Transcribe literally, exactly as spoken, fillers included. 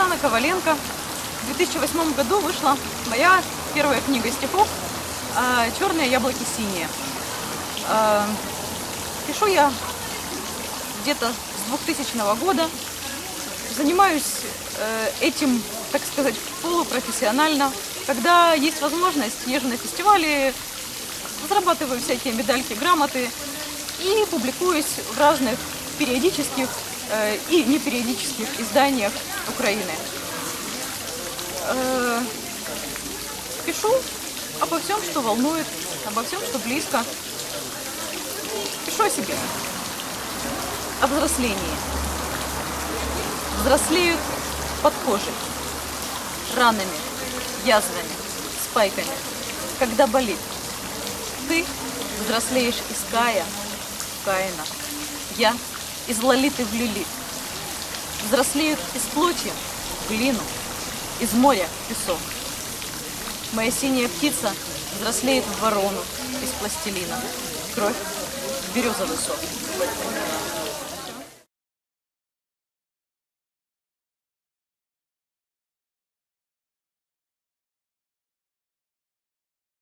Сана Коваленко. В две тысячи восьмом году вышла моя первая книга стихов «Черные яблоки, синие». Пишу я где-то с двухтысячного года. Занимаюсь этим, так сказать, полупрофессионально. Когда есть возможность, езжу на фестивали, зарабатываю всякие медальки, грамоты и публикуюсь в разных периодических э, и непериодических изданиях Украины. Э, пишу обо всем, что волнует, обо всем, что близко. Пишу о себе, о взрослении. Взрослеют под кожей, ранами, язвами, спайками, когда болит. Ты взрослеешь из Кая в Каина, я из Лолиты в Люли. Взрослеют из плоти в глину, из моря в песок. Моя синяя птица взрослеет в ворону из пластилина, кровь в березовый сок.